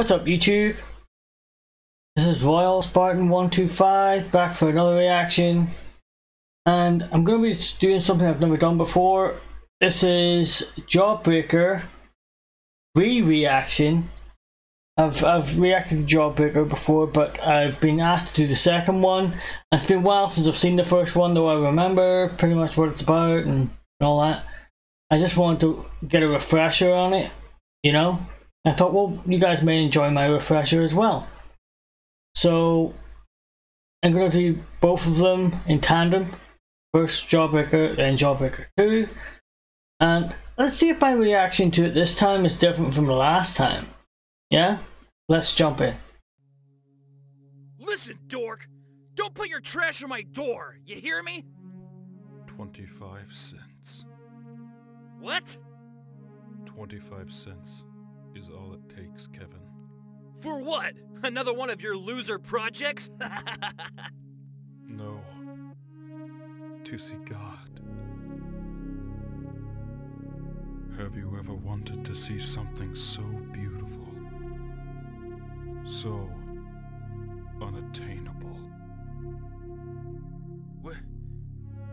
What's up, YouTube? This is RoyalSpartan125 back for another reaction, and I'm going to be doing something I've never done before. This is Jawbreaker re-reaction. I've reacted to Jawbreaker before, but I've been asked to do the second one. It's been a while since I've seen the first one, though I remember pretty much what it's about and all that. I just wanted to get a refresher on it, you know? I thought, well, you guys may enjoy my refresher as well. So I'm going to do both of them in tandem. First Jawbreaker, then Jawbreaker 2. And let's see if my reaction to it this time is different from the last time. Yeah? Let's jump in. Listen, dork! Don't put your trash on my door! You hear me? 25 cents. What? 25 cents. Is all it takes, Kevin. For what? Another one of your loser projects? No. To see God. Have you ever wanted to see something so beautiful? So unattainable?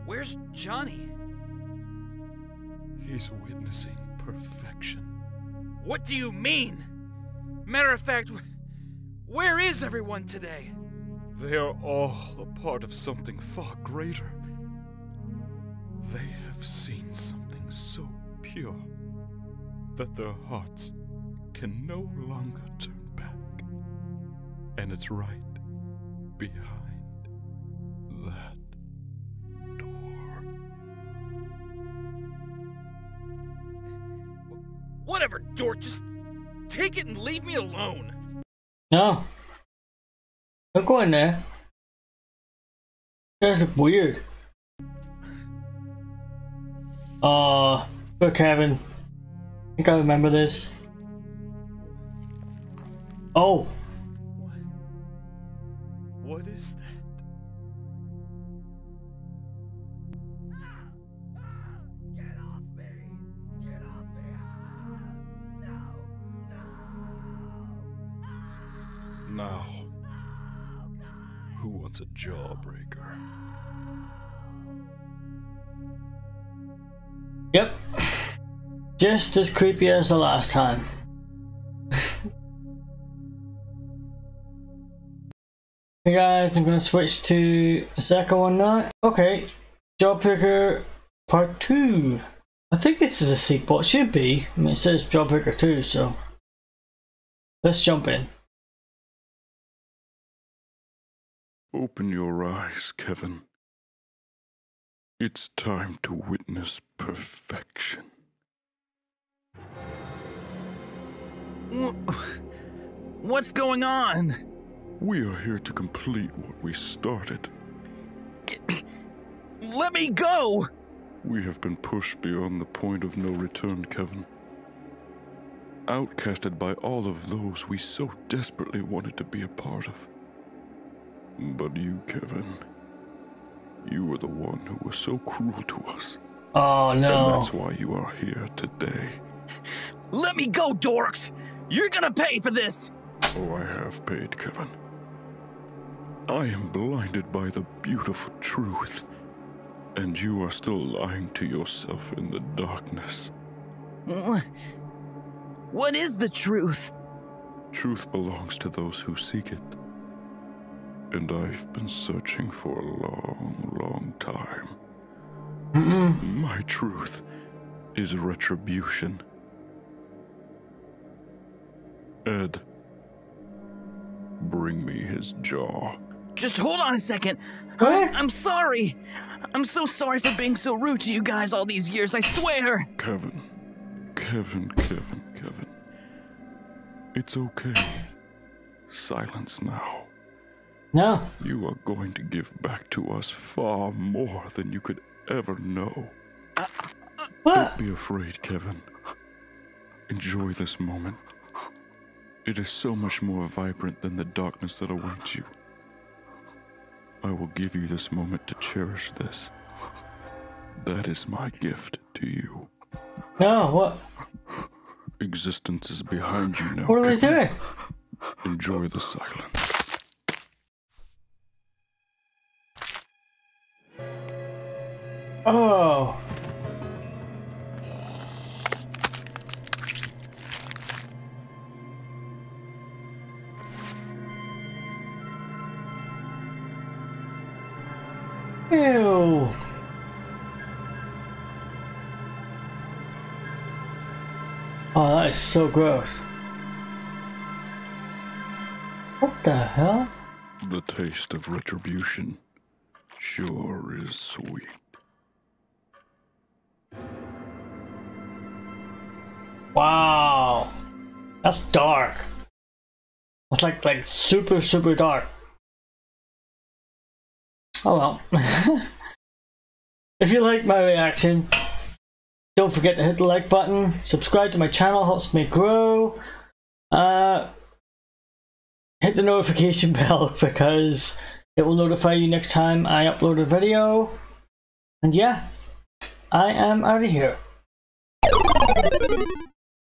Where's Johnny? He's witnessing perfection. What do you mean? Matter of fact, where is everyone today? They are all a part of something far greater. They have seen something so pure that their hearts can no longer turn back. And it's right behind that. Whatever, dork, just take it and leave me alone. No. Don't go in there. That's weird. Aw, poor Kevin. I think I remember this. Oh. What is that? Now, who wants a jawbreaker? Yep. Just as creepy as the last time. Hey guys, I'm gonna switch to the second one now. Okay, Jawbreaker Part 2. I think this is a sequel, it should be. I mean, it says Jawbreaker 2, so. Let's jump in. Open your eyes, Kevin. It's time to witness perfection. What's going on? We are here to complete what we started. Let me go! We have been pushed beyond the point of no return, Kevin. Outcasted by all of those we so desperately wanted to be a part of. But you, Kevin, you were the one who was so cruel to us. Oh, no. And that's why you are here today. Let me go, dorks! You're gonna pay for this! Oh, I have paid, Kevin. I am blinded by the beautiful truth. And you are still lying to yourself in the darkness. What is the truth? Truth belongs to those who seek it. And I've been searching for a long time. My truth is retribution. Ed, bring me his jaw. Just hold on a second. Huh? I'm sorry. I'm so sorry for being so rude to you guys all these years, I swear. Kevin. It's okay. Silence now. No. You are going to give back to us far more than you could ever know. Don't be afraid, Kevin. Enjoy this moment. It is so much more vibrant than the darkness that awaits you. I will give you this moment to cherish this. That is my gift to you. No, what? Existence is behind you now. What are they doing? Enjoy the silence. Oh. Ew. Oh, that is so gross. What the hell? The taste of retribution sure is sweet. Wow. That's dark. That's like super, super dark. Oh well. If you like my reaction, don't forget to hit the like button. Subscribe to my channel, helps me grow. Hit the notification bell because it will notify you next time I upload a video. And yeah, I am out of here.